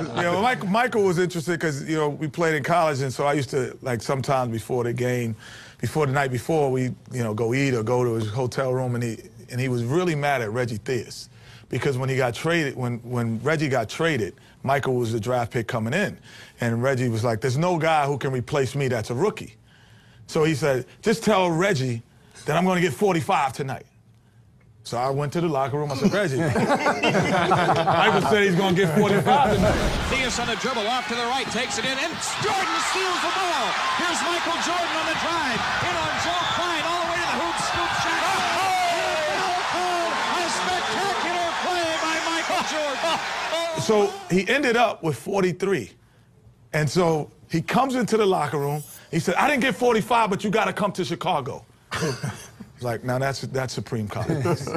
You know, Michael was interested because, you know, we played in college, and so I used to, like, sometimes before the game, before the night before, we, you know, go eat or go to his hotel room, and he was really mad at Reggie Theus because when he got traded, when Reggie got traded, Michael was the draft pick coming in, and Reggie was like, "There's no guy who can replace me that's a rookie." So he said, "Just tell Reggie that I'm going to get 45 tonight." So I went to the locker room. I said, "Reggie, Michael said he's going to get 45 tonight." Theus on the dribble, off to the right, takes it in, and Jordan steals the ball. Here's Michael Jordan on the drive. In on Joe Klein, all the way to the hoop, scoop shot. A spectacular play by Michael Jordan. So he ended up with 43. And so he comes into the locker room. He said, "I didn't get 45, but you got to come to Chicago." Like, now that's supreme confidence.